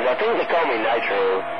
I think they call me Nitro.